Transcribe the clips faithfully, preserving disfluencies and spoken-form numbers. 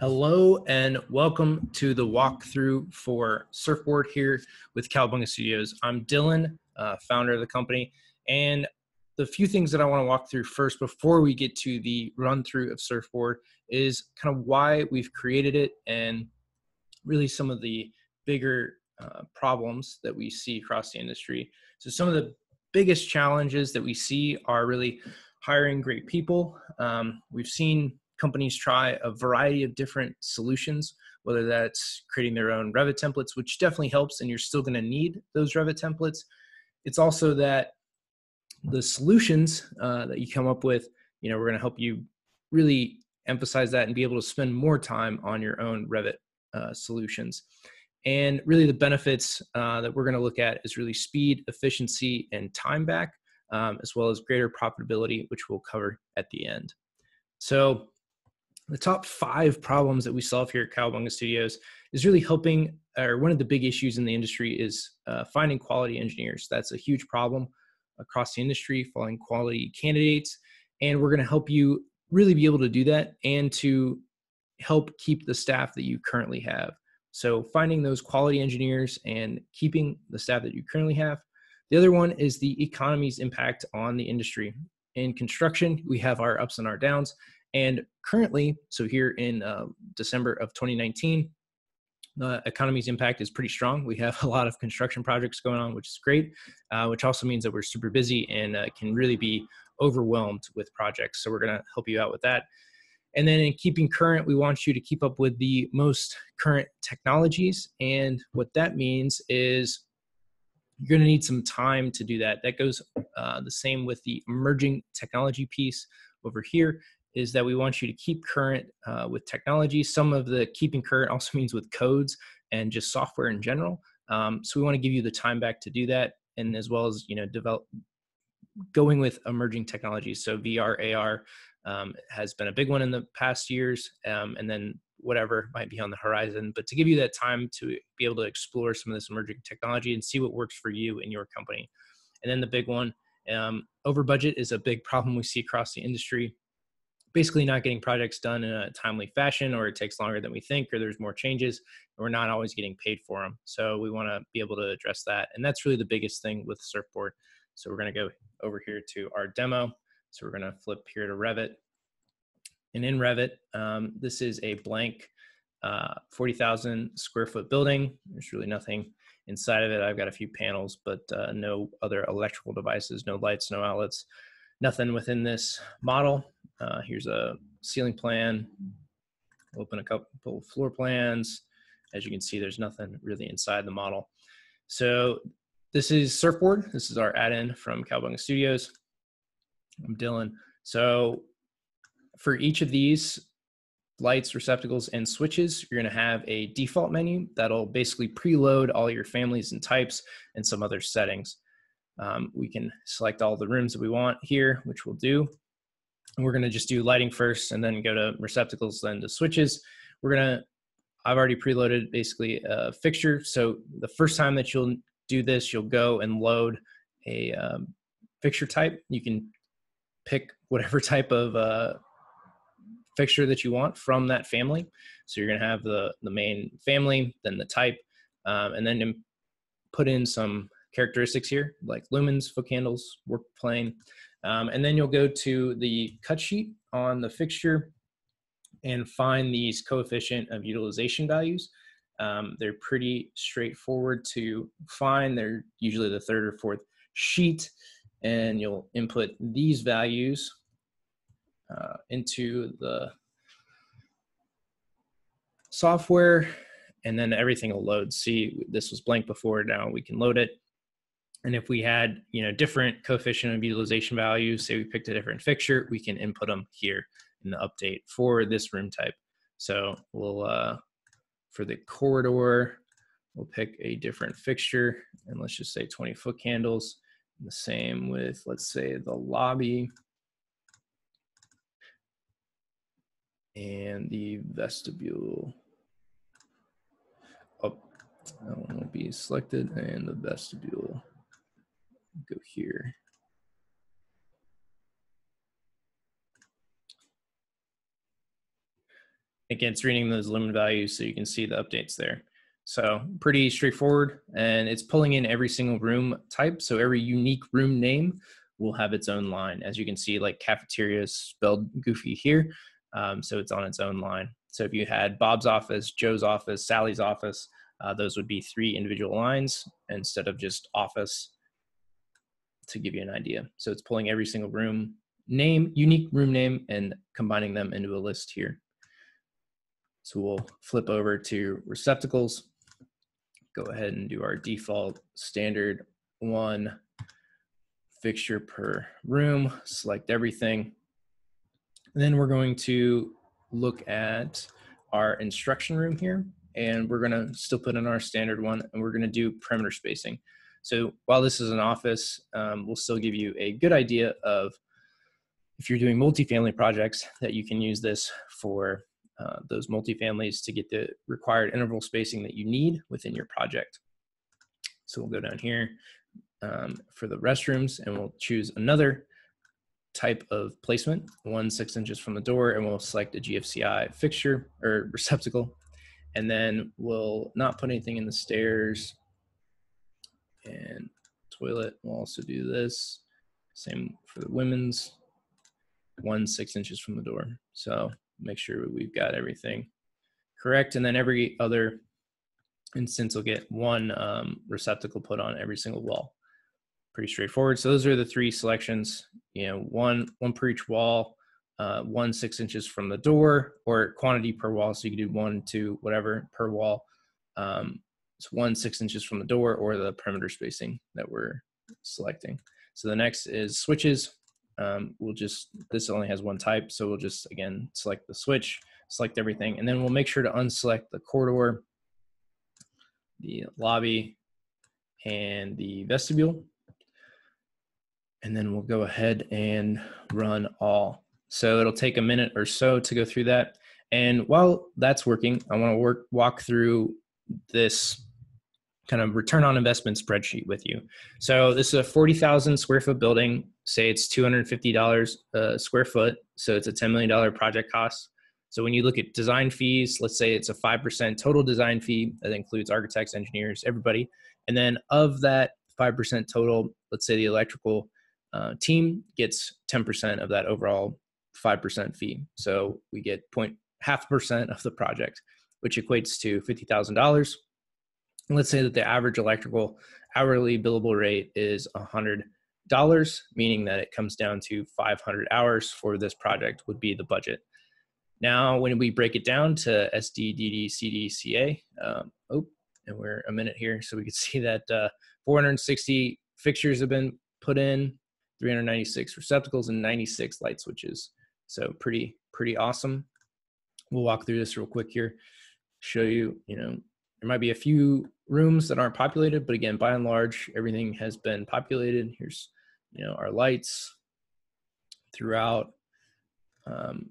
Hello and welcome to the walkthrough for Surfboard here with Kowabunga Studios. I'm Dylan, uh, founder of the company, and the few things that I want to walk through first before we get to the run through of Surfboard is kind of why we've created it and really some of the bigger uh, problems that we see across the industry. So some of the biggest challenges that we see are really hiring great people. Um, we've seen companies try a variety of different solutions, whether that's creating their own Revit templates, which definitely helps, and you're still gonna need those Revit templates. It's also that the solutions uh, that you come up with, you know, we're gonna help you really emphasize that and be able to spend more time on your own Revit uh, solutions. And really the benefits uh, that we're gonna look at is really speed, efficiency, and time back, um, as well as greater profitability, which we'll cover at the end. So, the top five problems that we solve here at Kowabunga Studios is really helping, or one of the big issues in the industry is uh, finding quality engineers. That's a huge problem across the industry, finding quality candidates. And we're going to help you really be able to do that and to help keep the staff that you currently have. So finding those quality engineers and keeping the staff that you currently have. The other one is the economy's impact on the industry. In construction, we have our ups and our downs. And currently, so here in uh, December of twenty nineteen, the economy's impact is pretty strong. We have a lot of construction projects going on, which is great, uh, which also means that we're super busy and uh, can really be overwhelmed with projects. So we're going to help you out with that. And then in keeping current, we want you to keep up with the most current technologies. And what that means is you're going to need some time to do that. That goes uh, the same with the emerging technology piece over here. Is that we want you to keep current uh, with technology. Some of the keeping current also means with codes and just software in general. Um, so we want to give you the time back to do that, and as well as, you know, develop going with emerging technologies. So V R, A R um, has been a big one in the past years, um, and then whatever might be on the horizon. But to give you that time to be able to explore some of this emerging technology and see what works for you and your company. And then the big one, um, over budget is a big problem we see across the industry. Basically not getting projects done in a timely fashion, or it takes longer than we think, or there's more changes, and we're not always getting paid for them. So we want to be able to address that. And that's really the biggest thing with Surfboard. So we're going to go over here to our demo. So we're going to flip here to Revit. And in Revit, um, this is a blank uh, forty thousand square foot building. There's really nothing inside of it. I've got a few panels, but uh, no other electrical devices, no lights, no outlets, nothing within this model. Uh, here's a ceiling plan, open a couple floor plans. As you can see, there's nothing really inside the model. So this is Surfboard. This is our add-in from Kowabunga Studios. I'm Dylan. So for each of these lights, receptacles, and switches, you're gonna have a default menu that'll basically preload all your families and types and some other settings. Um, we can select all the rooms that we want here, which we'll do. And we're going to just do lighting first and then go to receptacles, then to switches. We're going to, I've already preloaded basically a fixture. So the first time that you'll do this, you'll go and load a um, fixture type. You can pick whatever type of uh, fixture that you want from that family. So you're going to have the, the main family, then the type, um, and then put in some characteristics here, like lumens, foot candles, work plane. Um, and then you'll go to the cut sheet on the fixture and find these coefficient of utilization values. Um, they're pretty straightforward to find. They're usually the third or fourth sheet, and you'll input these values uh, into the software, and then everything will load. See, this was blank before, now we can load it. And if we had, you know, different coefficient of utilization values, say we picked a different fixture, we can input them here in the update for this room type. So we'll, uh, for the corridor, we'll pick a different fixture, and let's just say twenty foot candles. And the same with, let's say, the lobby and the vestibule. Oh, I don't want to be selected, and the vestibule. Go here. again, it's reading those lumen values so you can see the updates there. So pretty straightforward, and it's pulling in every single room type. So every unique room name will have its own line. As you can see, like cafeteria is spelled goofy here. Um, so it's on its own line. So if you had Bob's office, Joe's office, Sally's office, uh, those would be three individual lines instead of just office, to give you an idea. So it's pulling every single room name, unique room name, and combining them into a list here. So we'll flip over to receptacles, go ahead and do our default standard one fixture per room, select everything. And then we're going to look at our instruction room here, and we're gonna still put in our standard one, and we're gonna do perimeter spacing. So while this is an office, um, we'll still give you a good idea of, if you're doing multifamily projects, that you can use this for uh, those multifamilies to get the required interval spacing that you need within your project. So we'll go down here um, for the restrooms, and we'll choose another type of placement, one six inches from the door, and we'll select a G F C I fixture or receptacle. And then we'll not put anything in the stairs and toilet. We'll also do this. Same for the women's, one six inches from the door. So make sure we've got everything correct. And then every other instance will get one um, receptacle put on every single wall. Pretty straightforward. So those are the three selections, you know, one, one per each wall, uh, one six inches from the door, or quantity per wall. So you can do one, two, whatever per wall. Um, It's one six inches from the door or the perimeter spacing that we're selecting. So the next is switches. Um, we'll just, this only has one type. So we'll just, again, select the switch, select everything. And then we'll make sure to unselect the corridor, the lobby, and the vestibule. And then we'll go ahead and run all. So it'll take a minute or so to go through that. And while that's working, I wanna work, walk through this kind of return on investment spreadsheet with you. So this is a forty thousand square foot building, say it's two hundred fifty dollars a square foot. So it's a ten million dollar project cost. So when you look at design fees, let's say it's a five percent total design fee that includes architects, engineers, everybody. And then of that five percent total, let's say the electrical uh, team gets ten percent of that overall five percent fee. So we get point half percent of the project, which equates to fifty thousand dollars. Let's say that the average electrical hourly billable rate is one hundred dollars, meaning that it comes down to five hundred hours for this project would be the budget. Now, when we break it down to S D D D C D C A, um, oh, and we're a minute here, so we can see that uh, four hundred sixty fixtures have been put in, three hundred ninety-six receptacles, and ninety-six light switches. So pretty, pretty awesome. We'll walk through this real quick here, show you, you know, there might be a few rooms that aren't populated, but again, by and large, everything has been populated. Here's, you know, our lights throughout. Um,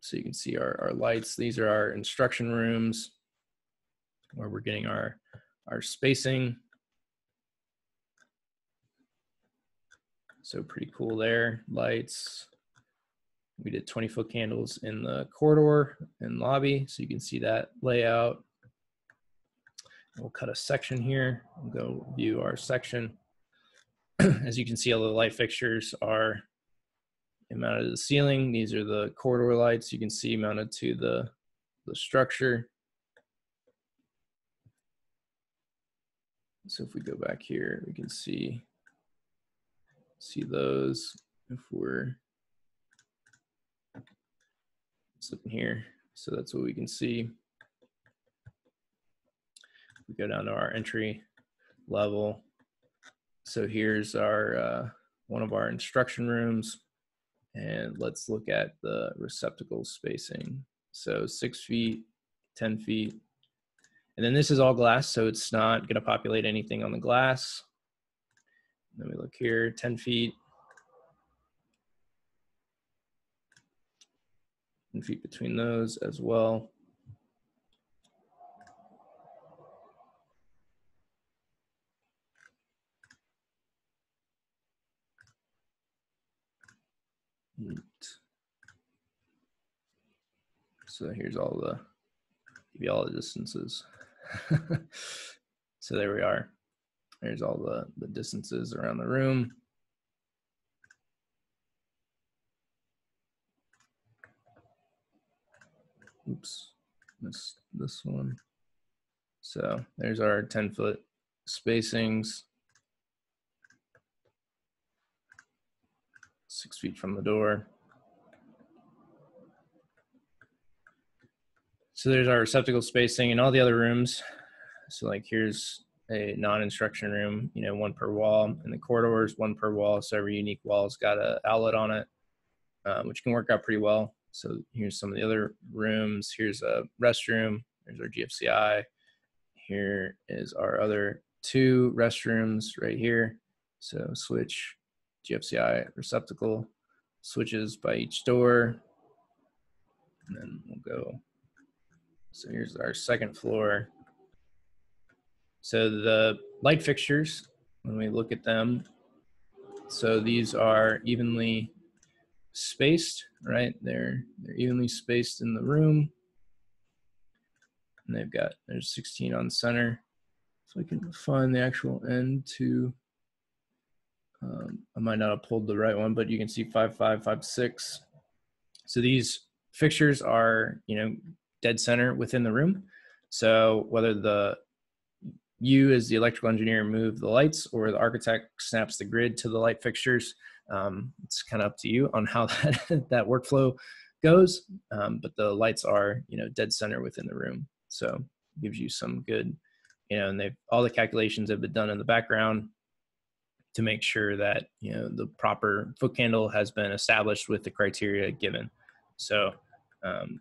so you can see our, our lights. These are our instruction rooms where we're getting our, our spacing. So pretty cool there, lights. We did twenty foot candles in the corridor and lobby, so you can see that layout. We'll cut a section here, we'll go view our section. As you can see, all the light fixtures are mounted to the ceiling. These are the corridor lights you can see mounted to the, the structure. So if we go back here, we can see, see those if we're looking here. So that's what we can see. We go down to our entry level. So here's our uh, one of our instruction rooms, and let's look at the receptacle spacing. So six feet ten feet, and then this is all glass, so it's not going to populate anything on the glass. Then we look here, ten feet, feet between those as well. So here's all the, give you all the distances. So there we are. There's all the, the distances around the room. Oops, missed this one. So there's our ten foot spacings. Six feet from the door. So there's our receptacle spacing in all the other rooms. So like here's a non-instruction room, you know, one per wall, and the corridors, one per wall. So every unique wall's got an outlet on it, uh, which can work out pretty well. So here's some of the other rooms. Here's a restroom. There's our G F C I. Here is our other two restrooms right here. So switch, G F C I, receptacle, switches by each door. And then we'll go. So here's our second floor. So the light fixtures, when we look at them, so these are evenly spaced, right? They're they're evenly spaced in the room, and they've got, there's sixteen on center, so I can find the actual end to. Um, I might not have pulled the right one, but you can see five, five, five, six. So these fixtures are, you know, dead center within the room. So whether the you as the electrical engineer move the lights or the architect snaps the grid to the light fixtures. Um, it's kind of up to you on how that, that workflow goes, um, but the lights are, you know, dead center within the room. So it gives you some good, you know, and they've, all the calculations have been done in the background to make sure that, you know, the proper foot candle has been established with the criteria given. So um,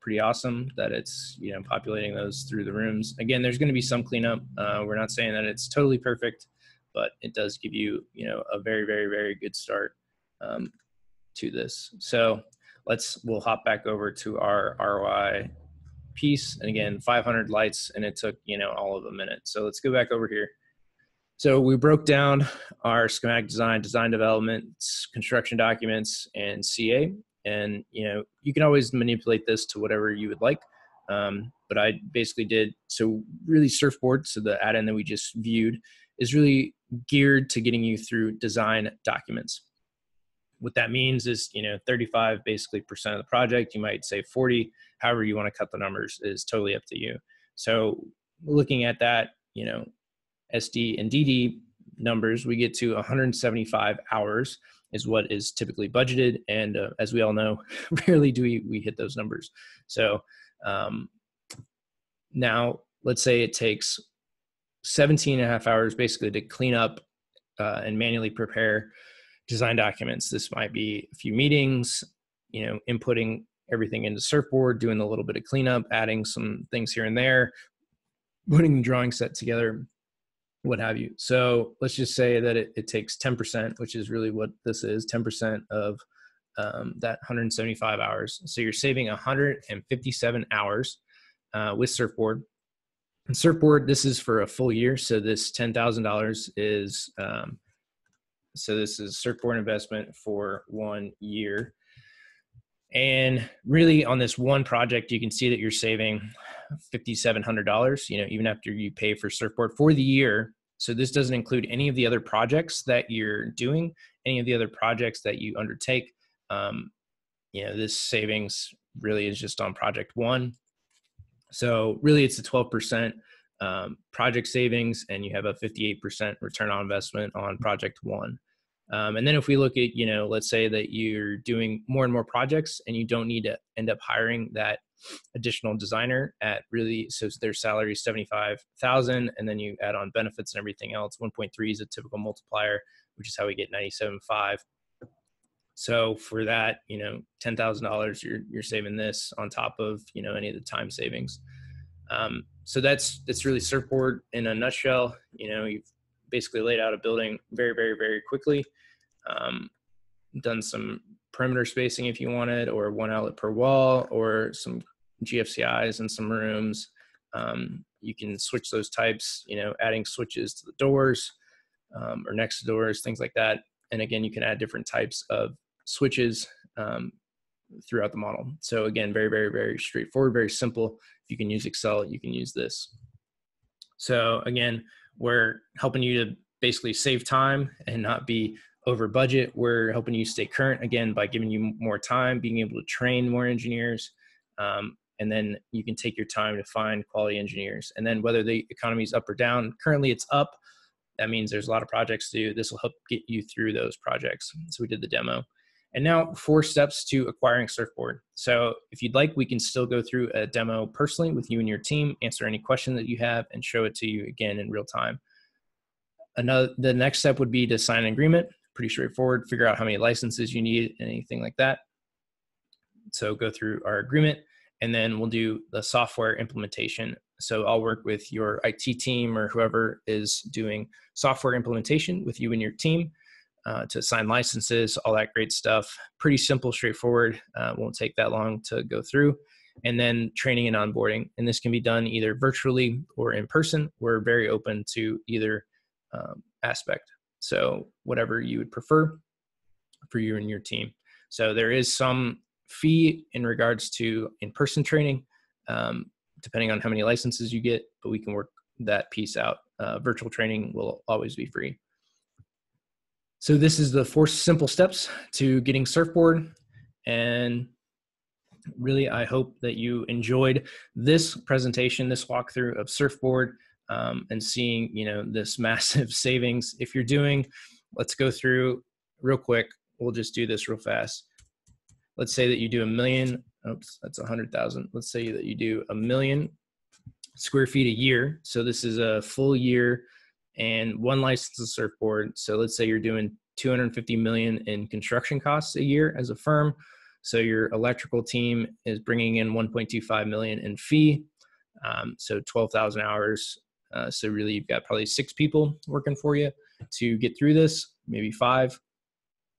pretty awesome that it's, you know, populating those through the rooms. Again, there's going to be some cleanup. Uh, we're not saying that it's totally perfect, but it does give you, you know, a very, very, very good start um, to this. So let's, we'll hop back over to our R O I piece. And again, five hundred lights, and it took, you know, all of a minute. So let's go back over here. So we broke down our schematic design, design developments, construction documents, and C A. And, you know, you can always manipulate this to whatever you would like. Um, but I basically did, so really Surfboard, so the add-in that we just viewed, is really geared to getting you through design documents. What that means is, you know, thirty-five basically percent of the project, you might say forty, however you want to cut the numbers is totally up to you. So looking at that, you know, S D and D D numbers, we get to one hundred seventy-five hours is what is typically budgeted. And uh, as we all know, rarely do we, we hit those numbers. So um, now let's say it takes seventeen and a half hours basically to clean up uh, and manually prepare design documents. This might be a few meetings, you know, inputting everything into Surfboard, doing a little bit of cleanup, adding some things here and there, putting the drawing set together, what have you. So let's just say that it, it takes ten percent, which is really what this is, ten percent of um, that one hundred seventy-five hours. So you're saving one hundred fifty-seven hours uh, with Surfboard. And Surfboard, this is for a full year. So this ten thousand dollars is, um, so this is Surfboard investment for one year. And really on this one project, you can see that you're saving five thousand seven hundred dollars, you know, even after you pay for Surfboard for the year. So this doesn't include any of the other projects that you're doing, any of the other projects that you undertake. Um, you know, this savings really is just on project one. So really it's a twelve percent um, project savings, and you have a fifty-eight percent return on investment on project one. Um, and then if we look at, you know, let's say that you're doing more and more projects and you don't need to end up hiring that additional designer at really, so their salary is seventy-five thousand, and then you add on benefits and everything else, one point three is a typical multiplier, which is how we get ninety-seven point five. So for that, you know, ten thousand dollars, you're, you're saving this on top of, you know, any of the time savings. Um, so that's, that's really Surfboard in a nutshell. You know, you've basically laid out a building very, very, very quickly, um, done some perimeter spacing if you wanted, or one outlet per wall, or some G F C Is in some rooms. Um, you can switch those types, you know, adding switches to the doors um, or next to doors, things like that. And again, you can add different types of switches, um, throughout the model. So again, very, very, very straightforward, very simple. If you can use Excel, you can use this. So again, we're helping you to basically save time and not be over budget. We're helping you stay current, again, by giving you more time, being able to train more engineers. Um, and then you can take your time to find quality engineers. And then whether the economy is up or down, currently it's up. That means there's a lot of projects to do. This will help get you through those projects. So we did the demo. And now four steps to acquiring Surfboard. So if you'd like, we can still go through a demo personally with you and your team, answer any question that you have, and show it to you again in real time. Another, the next step would be to sign an agreement. Pretty straightforward. Figure out how many licenses you need and anything like that. So go through our agreement, and then we'll do the software implementation. So I'll work with your I T team or whoever is doing software implementation with you and your team uh, to sign licenses, all that great stuff. Pretty simple, straightforward. Uh, won't take that long to go through. And then training and onboarding. And this can be done either virtually or in person. We're very open to either um, aspect. So whatever you would prefer for you and your team. So there is some fee in regards to in-person training, um, depending on how many licenses you get, but we can work that piece out. Uh, virtual training will always be free. So this is the four simple steps to getting Surfboard. And really, I hope that you enjoyed this presentation, this walkthrough of Surfboard, um, and seeing, you know, this massive savings. If you're doing, let's go through real quick. We'll just do this real fast. Let's say that you do a million, oops, that's one hundred thousand. Let's say that you do a million square feet a year. So this is a full year and one license of Surfboard. So let's say you're doing two hundred fifty million in construction costs a year as a firm. So your electrical team is bringing in one point two five million in fee. Um, so twelve thousand hours. Uh, so really you've got probably six people working for you to get through this, maybe five.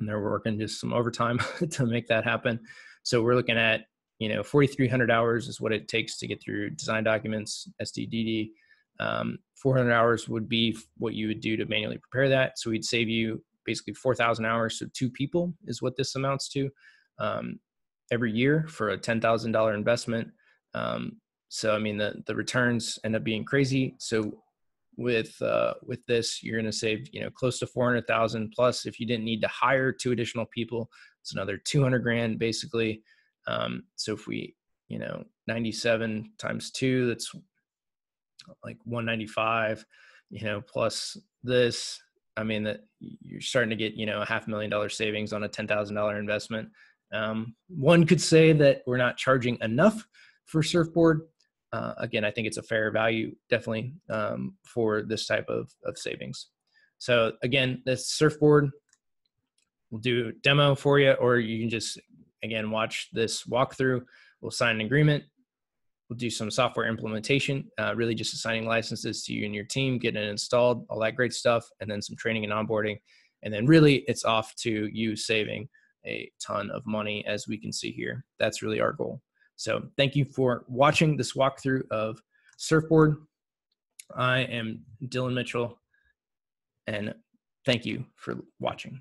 And they're working just some overtime to make that happen. So we're looking at, you know, forty-three hundred hours is what it takes to get through design documents, S D D D. Um, four hundred hours would be what you would do to manually prepare that. So we'd save you basically four thousand hours. So two people is what this amounts to um, every year for a ten thousand dollar investment. Um, so, I mean, the, the returns end up being crazy. So with uh, with this, you're going to save, you know, close to four hundred thousand plus. If you didn't need to hire two additional people, it's another two hundred grand basically. Um, so if we, you know, ninety-seven times two, that's like one ninety-five, you know, plus this, I mean, that you're starting to get, you know, a half million dollar savings on a ten thousand dollar investment. Um, one could say that we're not charging enough for Surfboard. Uh, again, I think it's a fair value, definitely, um, for this type of, of savings. So again, this Surfboard, we'll do a demo for you, or you can just, again, watch this walkthrough. We'll sign an agreement. We'll do some software implementation, uh, really just assigning licenses to you and your team, getting it installed, all that great stuff, and then some training and onboarding. And then really it's off to you saving a ton of money, as we can see here. That's really our goal. So thank you for watching this walkthrough of Surfboard. I am Dylan Mitchell, and thank you for watching.